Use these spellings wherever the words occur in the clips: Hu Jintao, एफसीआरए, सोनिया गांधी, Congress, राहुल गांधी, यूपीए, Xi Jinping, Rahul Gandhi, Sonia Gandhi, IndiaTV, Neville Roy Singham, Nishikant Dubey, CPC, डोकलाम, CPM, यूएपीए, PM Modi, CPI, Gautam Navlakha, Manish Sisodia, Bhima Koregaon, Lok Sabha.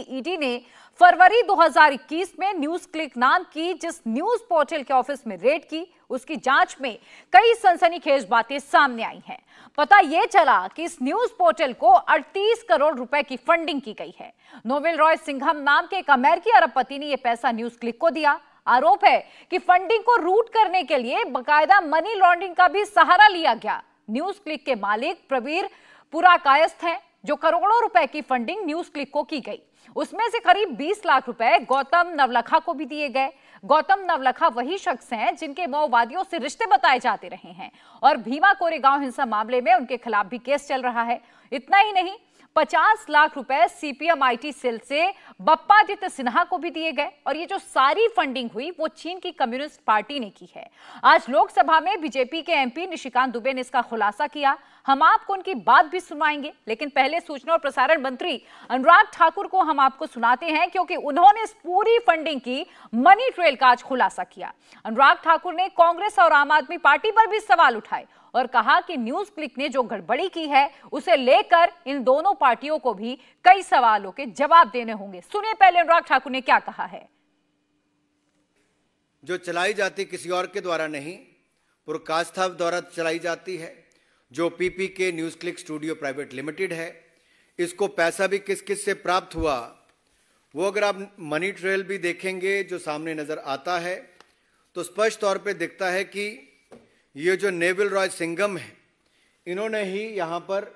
ED ने फरवरी 2021 में news click नाम की जिस न्यूज पोर्टल के ऑफिस में रेड की, उसकी जांच में कई सनसनीखेज बातें सामने आई हैं। पता यह चला कि इस न्यूज पोर्टल को 38 करोड़ रुपए की फंडिंग की गई है। नेविल रॉय सिंघम नाम के एक अमेरिकी अरबपति ने यह पैसा न्यूज क्लिक को दिया। आरोप है कि फंडिंग को रूट करने के लिए बाकायदा मनी लॉन्ड्रिंग का भी सहारा लिया गया। न्यूज क्लिक के मालिक प्रवीर पुरकायस्थ हैं, जो करोड़ों रुपए की फंडिंग न्यूज क्लिक को की गई। उसमें से करीब 20 लाख रुपए गौतम नवलखा को भी दिए गए। गौतम नवलखा वही शख्स हैं जिनके माओवादियों से रिश्ते बताए जाते रहे हैं और भीमा कोरेगांव हिंसा मामले में उनके खिलाफ भी केस चल रहा है। इतना ही नहीं, 50 लाख रुपए सीपीएम आईटी सेल से बप्पादित्य सिन्हा को भी दिए गए। और ये जो सारी फंडिंग हुई वो चीन की कम्युनिस्ट पार्टी ने की है। आज लोकसभा में बीजेपी के एमपी निशिकांत दुबे ने इसका खुलासा किया। हम आपको उनकी बात भी सुनाएंगे, लेकिन पहले सूचना और प्रसारण मंत्री अनुराग ठाकुर को हम आपको सुनाते हैं, क्योंकि उन्होंने इस पूरी फंडिंग की मनी ट्रेल का आज खुलासा किया। अनुराग ठाकुर ने कांग्रेस और आम आदमी पार्टी पर भी सवाल उठाए और कहा कि न्यूज क्लिक ने जो गड़बड़ी की है उसे लेकर इन दोनों पार्टियों को भी कई सवालों के जवाब देने होंगे। सुनिए पहले अनुराग ठाकुर ने क्या कहा है। जो चलाई जाती किसी और के द्वारा नहीं, पुरकायस्था द्वारा चलाई जाती है, जो पीपी के news click studio private limited है। इसको पैसा भी किस किस से प्राप्त हुआ वो अगर आप मनी ट्रेल भी देखेंगे जो सामने नजर आता है, तो स्पष्ट तौर पे दिखता है कि ये जो नेविल रॉय सिंघम है, इन्होंने ही यहाँ पर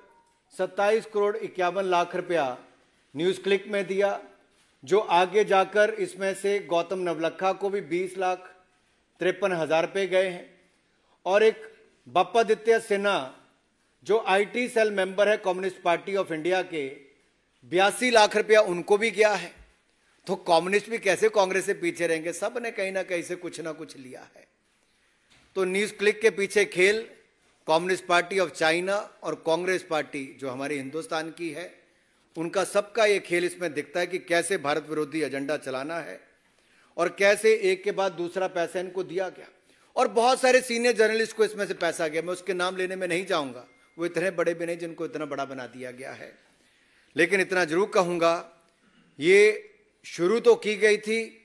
27 करोड़ 51 लाख रुपया न्यूज क्लिक में दिया, जो आगे जाकर इसमें से गौतम नवलखा को भी 20,53,000 रुपये गए हैं। और एक बप्पादित्य सिन्हा जो आईटी सेल मेंबर है कम्युनिस्ट पार्टी ऑफ इंडिया के, 82 लाख रुपया उनको भी गया है। तो कम्युनिस्ट भी कैसे कांग्रेस से पीछे रहेंगे, सब ने कहीं ना कहीं से कुछ ना कुछ लिया है। तो न्यूज क्लिक के पीछे खेल कम्युनिस्ट पार्टी ऑफ चाइना और कांग्रेस पार्टी जो हमारे हिंदुस्तान की है, उनका सबका ये खेल इसमें दिखता है कि कैसे भारत विरोधी एजेंडा चलाना है और कैसे एक के बाद दूसरा पैसा इनको दिया गया। और बहुत सारे सीनियर जर्नलिस्ट को इसमें से पैसा गया। मैं उसके नाम लेने में नहीं जाऊंगा, वो इतने बड़े भी नहीं जिनको इतना बड़ा बना दिया गया है। लेकिन इतना जरूर कहूंगा, ये शुरू तो की गई थी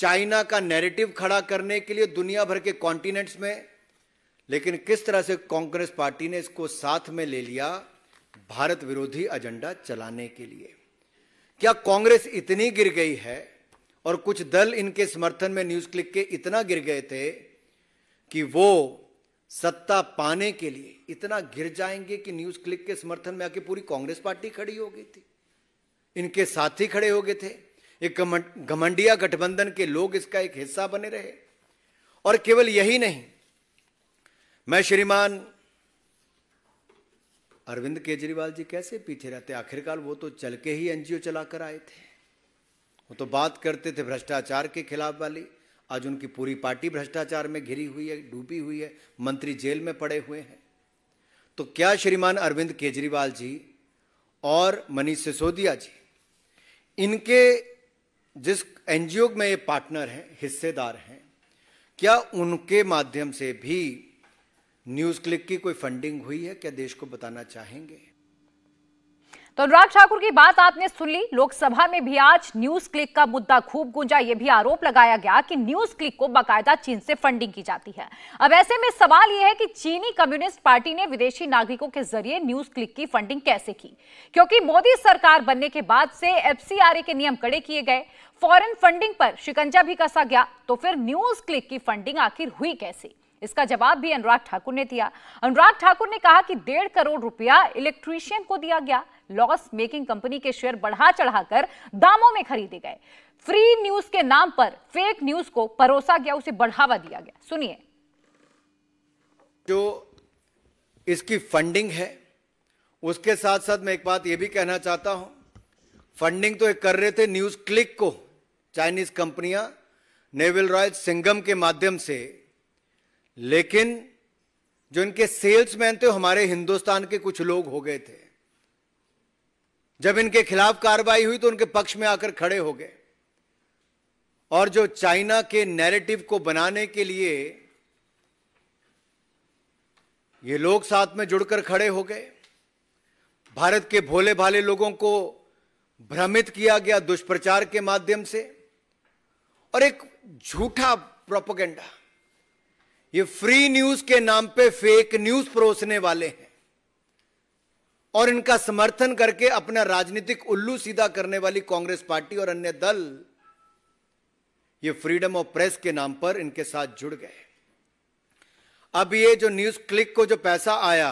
चाइना का नैरेटिव खड़ा करने के लिए दुनिया भर के कॉन्टिनेंट्स में, लेकिन किस तरह से कांग्रेस पार्टी ने इसको साथ में ले लिया भारत विरोधी एजेंडा चलाने के लिए। क्या कांग्रेस इतनी गिर गई है और कुछ दल इनके समर्थन में न्यूज क्लिक के इतना गिर गए थे कि वो सत्ता पाने के लिए इतना गिर जाएंगे कि न्यूज क्लिक के समर्थन में आके पूरी कांग्रेस पार्टी खड़ी हो गई थी, इनके साथी खड़े हो गए थे, एक घमंडिया गठबंधन के लोग इसका एक हिस्सा बने रहे। और केवल यही नहीं, मैं श्रीमान अरविंद केजरीवाल जी कैसे पीछे रहते, आखिरकार वो तो चल के ही एनजीओ चलाकर आए थे, वो तो बात करते थे भ्रष्टाचार के खिलाफ वाली। आज उनकी पूरी पार्टी भ्रष्टाचार में घिरी हुई है, डूबी हुई है, मंत्री जेल में पड़े हुए हैं। तो क्या श्रीमान अरविंद केजरीवाल जी और मनीष सिसोदिया जी, इनके जिस एनजीओ में ये पार्टनर हैं, हिस्सेदार हैं, क्या उनके माध्यम से भी न्यूज क्लिक की कोई फंडिंग हुई है, क्या देश को बताना चाहेंगे? तो अनुराग ठाकुर की बात आपने सुन ली। लोकसभा में भी आज न्यूज क्लिक का मुद्दा खूब गूंजा। यह भी आरोप लगाया गया कि न्यूज क्लिक को बाकायदा चीन से फंडिंग की जाती है। अब ऐसे में सवाल यह है कि चीनी कम्युनिस्ट पार्टी ने विदेशी नागरिकों के जरिए न्यूज क्लिक की फंडिंग कैसे की, क्योंकि मोदी सरकार बनने के बाद से एफसीआरए के नियम कड़े किए गए, फॉरेन फंडिंग पर शिकंजा भी कसा गया। तो फिर न्यूज क्लिक की फंडिंग आखिर हुई कैसे, इसका जवाब भी अनुराग ठाकुर ने दिया। अनुराग ठाकुर ने कहा कि 1.5 करोड़ रुपया इलेक्ट्रीशियन को दिया गया, लॉस मेकिंग कंपनी के शेयर बढ़ा चढ़ाकर दामों में खरीदे गए, फ्री न्यूज के नाम पर फेक न्यूज को परोसा गया, उसे बढ़ावा दिया गया। सुनिए, जो इसकी फंडिंग है उसके साथ साथ मैं एक बात यह भी कहना चाहता हूं, फंडिंग तो कर रहे थे न्यूज क्लिक को चाइनीज कंपनियां नेविल रॉय सिंघम के माध्यम से, लेकिन जो इनके सेल्समैन थे हमारे हिंदुस्तान के कुछ लोग हो गए थे। जब इनके खिलाफ कार्रवाई हुई तो उनके पक्ष में आकर खड़े हो गए और जो चाइना के नैरेटिव को बनाने के लिए ये लोग साथ में जुड़कर खड़े हो गए, भारत के भोले भाले लोगों को भ्रमित किया गया दुष्प्रचार के माध्यम से और एक झूठा प्रोपेगेंडा, ये फ्री न्यूज के नाम पे फेक न्यूज परोसने वाले हैं और इनका समर्थन करके अपना राजनीतिक उल्लू सीधा करने वाली कांग्रेस पार्टी और अन्य दल ये फ्रीडम ऑफ प्रेस के नाम पर इनके साथ जुड़ गए। अब ये जो न्यूज क्लिक को जो पैसा आया,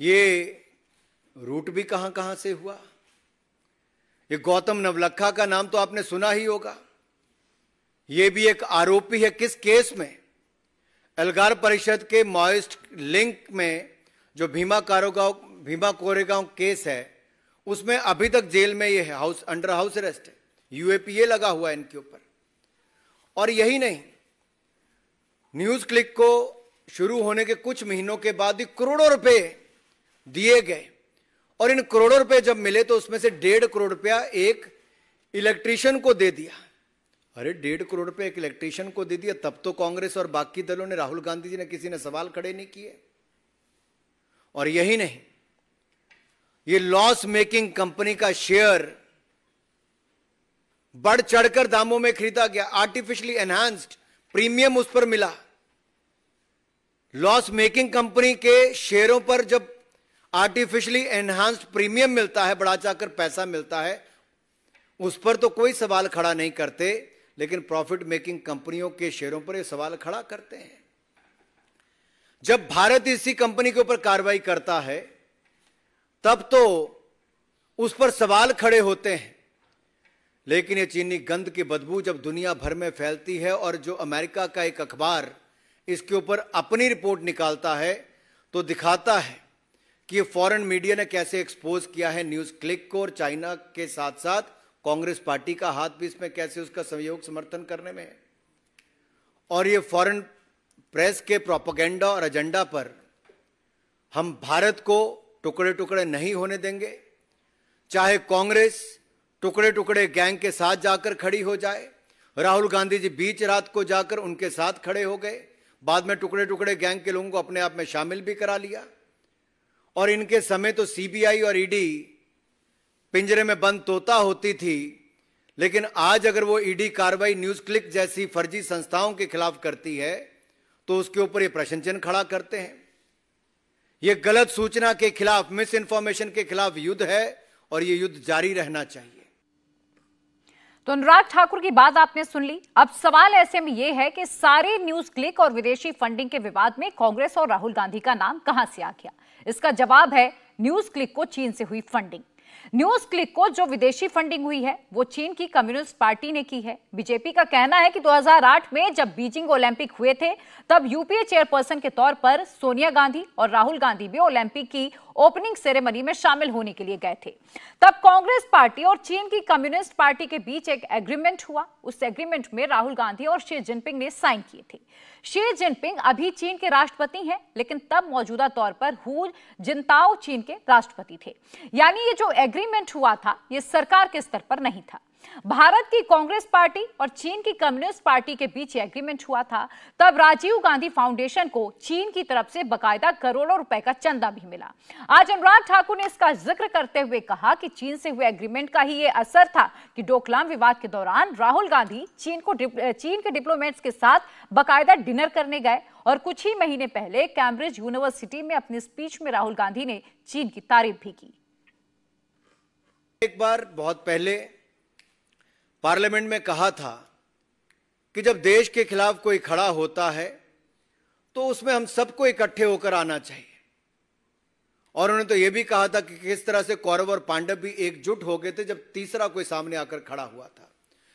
ये रूट भी कहां कहां से हुआ। ये गौतम नवलखा का नाम तो आपने सुना ही होगा, ये भी एक आरोपी है। किस केस में? एल्गार परिषद के माओइस्ट लिंक में जो भीमा कोरेगांव केस है, उसमें अभी तक जेल में ये है, अंडर हाउस अरेस्ट है, यूएपीए लगा हुआ है इनके ऊपर। और यही नहीं, न्यूज क्लिक को शुरू होने के कुछ महीनों के बाद ही करोड़ों रुपए दिए गए और इन करोड़ों रुपए जब मिले तो उसमें से 1.5 करोड़ रुपया एक इलेक्ट्रीशियन को दे दिया। अरे 1.5 करोड़ रुपया एक इलेक्ट्रीशियन को दे दिया, तब तो कांग्रेस और बाकी दलों ने, राहुल गांधी जी ने, किसी ने सवाल खड़े नहीं किए। और यही नहीं, ये लॉस मेकिंग कंपनी का शेयर बढ़ चढ़कर दामों में खरीदा गया, आर्टिफिशियली एनहांस्ड प्रीमियम उस पर मिला। लॉस मेकिंग कंपनी के शेयरों पर जब आर्टिफिशियली एनहांस्ड प्रीमियम मिलता है, बढ़ा चढ़ाकर पैसा मिलता है, उस पर तो कोई सवाल खड़ा नहीं करते, लेकिन प्रॉफिट मेकिंग कंपनियों के शेयरों पर ये सवाल खड़ा करते हैं। जब भारत इसी कंपनी के ऊपर कार्रवाई करता है तब तो उस पर सवाल खड़े होते हैं, लेकिन ये चीनी गंध की बदबू जब दुनिया भर में फैलती है और जो अमेरिका का एक अखबार इसके ऊपर अपनी रिपोर्ट निकालता है तो दिखाता है कि फॉरेन मीडिया ने कैसे एक्सपोज किया है न्यूज क्लिक को और चाइना के साथ साथ कांग्रेस पार्टी का हाथ भी इसमें, कैसे उसका सहयोग समर्थन करने में है। और ये फॉरेन प्रेस के प्रोपेगेंडा और एजेंडा पर हम भारत को टुकड़े टुकड़े नहीं होने देंगे, चाहे कांग्रेस टुकड़े टुकड़े गैंग के साथ जाकर खड़ी हो जाए। राहुल गांधी जी बीच रात को जाकर उनके साथ खड़े हो गए, बाद में टुकड़े टुकड़े गैंग के लोगों को अपने आप में शामिल भी करा लिया। और इनके समय तो सीबीआई और ईडी पिंजरे में बंद तोता होती थी, लेकिन आज अगर वो ईडी कार्रवाई न्यूज क्लिक जैसी फर्जी संस्थाओं के खिलाफ करती है तो उसके ऊपर ये प्रश्न चिन्ह खड़ा करते हैं। ये गलत सूचना के खिलाफ, मिस इन्फॉर्मेशन के खिलाफ युद्ध है और ये युद्ध जारी रहना चाहिए। तो अनुराग ठाकुर की बात आपने सुन ली। अब सवाल ऐसे में ये है कि सारे न्यूज क्लिक और विदेशी फंडिंग के विवाद में कांग्रेस और राहुल गांधी का नाम कहां से आ गया? इसका जवाब है न्यूज क्लिक को चीन से हुई फंडिंग। न्यूज क्लिक को जो विदेशी फंडिंग हुई है वो चीन की कम्युनिस्ट पार्टी ने की है। बीजेपी का कहना है कि 2008 में जब बीजिंग ओलंपिक हुए थे तब यूपीए चेयरपर्सन के तौर पर सोनिया गांधी और राहुल गांधी भी ओलंपिक की ओपनिंग सेरेमनी में शामिल होने के लिए गए थे। तब कांग्रेस पार्टी और चीन की कम्युनिस्ट पार्टी के बीच एक एग्रीमेंट हुआ। उस एग्रीमेंट में राहुल गांधी और शी जिनपिंग ने साइन किए थे। शी जिनपिंग अभी चीन के राष्ट्रपति हैं, लेकिन तब मौजूदा तौर पर हु जिनताओ चीन के राष्ट्रपति थे। यानी ये जो एग्रीमेंट हुआ था ये सरकार के स्तर पर नहीं था। भारत की कांग्रेस पार्टी और चीन की कम्युनिस्ट पार्टी के बीच एग्रीमेंट हुआ था। तब राजीव गांधी फाउंडेशन को चीन की तरफ से बकायदा करोड़ों रुपए का चंदा भी मिला। आज अनुराग ठाकुर ने इसका जिक्र करते हुए कहा कि चीन से हुए एग्रीमेंट का ही ये असर था कि डोकलाम विवाद के दौरान राहुल गांधी चीन के डिप्लोमेट्स के साथ बकायदा डिनर करने गए और कुछ ही महीने पहले कैम्ब्रिज यूनिवर्सिटी में अपनी स्पीच में राहुल गांधी ने चीन की तारीफ भी की। एक बार बहुत पहले पार्लियामेंट में कहा था कि जब देश के खिलाफ कोई खड़ा होता है तो उसमें हम सबको इकट्ठे होकर आना चाहिए। और उन्होंने तो यह भी कहा था कि किस तरह से कौरव और पांडव भी एकजुट हो गए थे जब तीसरा कोई सामने आकर खड़ा हुआ था।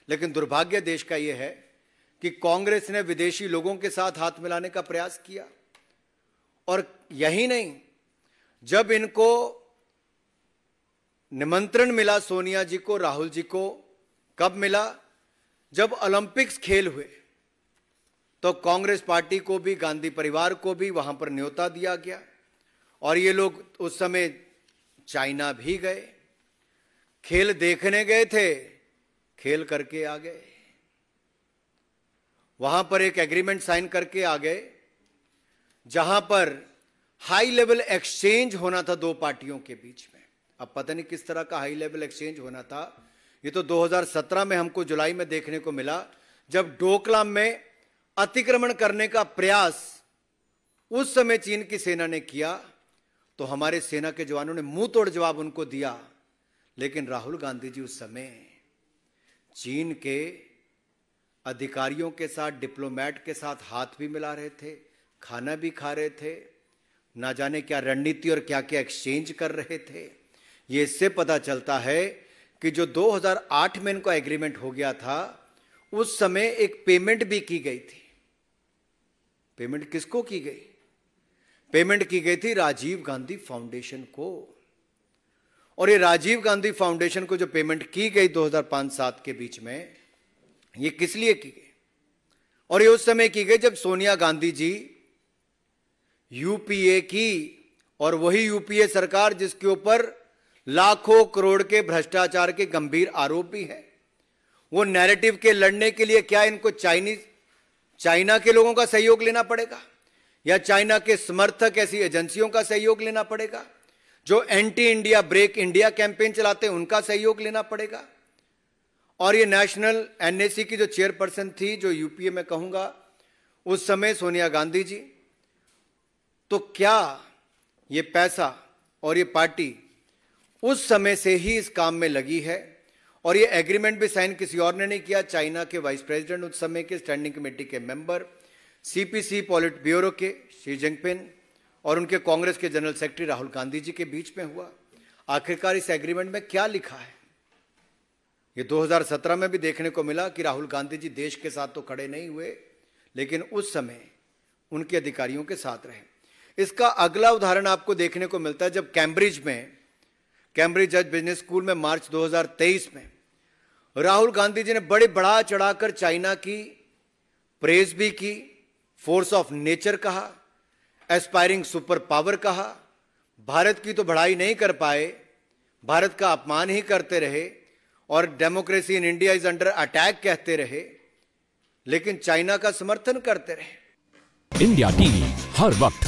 लेकिन दुर्भाग्य देश का यह है कि कांग्रेस ने विदेशी लोगों के साथ हाथ मिलाने का प्रयास किया। और यही नहीं, जब इनको निमंत्रण मिला सोनिया जी को, राहुल जी को, कब मिला? जब ओलंपिक्स खेल हुए तो कांग्रेस पार्टी को भी, गांधी परिवार को भी वहां पर न्योता दिया गया और ये लोग उस समय चाइना भी गए, खेल देखने गए थे, खेल करके आ गए, वहां पर एक एग्रीमेंट साइन करके आ गए जहां पर हाई लेवल एक्सचेंज होना था दो पार्टियों के बीच में। अब पता नहीं किस तरह का हाई लेवल एक्सचेंज होना था। ये तो 2017 में हमको जुलाई में देखने को मिला, जब डोकलाम में अतिक्रमण करने का प्रयास उस समय चीन की सेना ने किया तो हमारे सेना के जवानों ने मुंह तोड़ जवाब उनको दिया। लेकिन राहुल गांधी जी उस समय चीन के अधिकारियों के साथ, डिप्लोमेट के साथ हाथ भी मिला रहे थे, खाना भी खा रहे थे, ना जाने क्या रणनीति और क्या क्या एक्सचेंज कर रहे थे। ये इससे पता चलता है कि जो 2008 में इनका एग्रीमेंट हो गया था, उस समय एक पेमेंट भी की गई थी। पेमेंट किसको की गई? पेमेंट की गई थी राजीव गांधी फाउंडेशन को। और ये राजीव गांधी फाउंडेशन को जो पेमेंट की गई 2005-07 के बीच में, ये किस लिए की गई? और ये उस समय की गई जब सोनिया गांधी जी यूपीए की, और वही यूपीए सरकार जिसके ऊपर लाखों करोड़ के भ्रष्टाचार के गंभीर आरोप भी हैं। वो नैरेटिव के लड़ने के लिए क्या इनको चाइना के लोगों का सहयोग लेना पड़ेगा या चाइना के समर्थक ऐसी एजेंसियों का सहयोग लेना पड़ेगा जो anti India, break India campaign चलाते हैं, उनका सहयोग लेना पड़ेगा। और ये नेशनल एनएसी की जो चेयरपर्सन थी, जो यूपीए में कहूँगा उस समय सोनिया गांधी जी, तो क्या ये पैसा और ये पार्टी उस समय से ही इस काम में लगी है। और ये एग्रीमेंट भी साइन किसी और ने नहीं किया, चाइना के वाइस प्रेसिडेंट, उस समय के स्टैंडिंग कमेटी के मेंबर, सीपीसी पॉलिट ब्यूरो के शी जिनपिंग और उनके कांग्रेस के जनरल सेक्रेटरी राहुल गांधी जी के बीच में हुआ। आखिरकार इस एग्रीमेंट में क्या लिखा है? ये 2017 में भी देखने को मिला कि राहुल गांधी जी देश के साथ तो खड़े नहीं हुए, लेकिन उस समय उनके अधिकारियों के साथ रहे। इसका अगला उदाहरण आपको देखने को मिलता है जब कैम्ब्रिज में, कैम्ब्रिज बिजनेस स्कूल में मार्च 2023 में राहुल गांधी जी ने बड़े बढ़ा चढ़ाकर चाइना की प्रेज भी की, फोर्स ऑफ नेचर कहा, एस्पायरिंग सुपर पावर कहा। भारत की तो बढ़ाई नहीं कर पाए, भारत का अपमान ही करते रहे और democracy in India is under attack कहते रहे, लेकिन चाइना का समर्थन करते रहे। इंडिया टीवी हर वक्त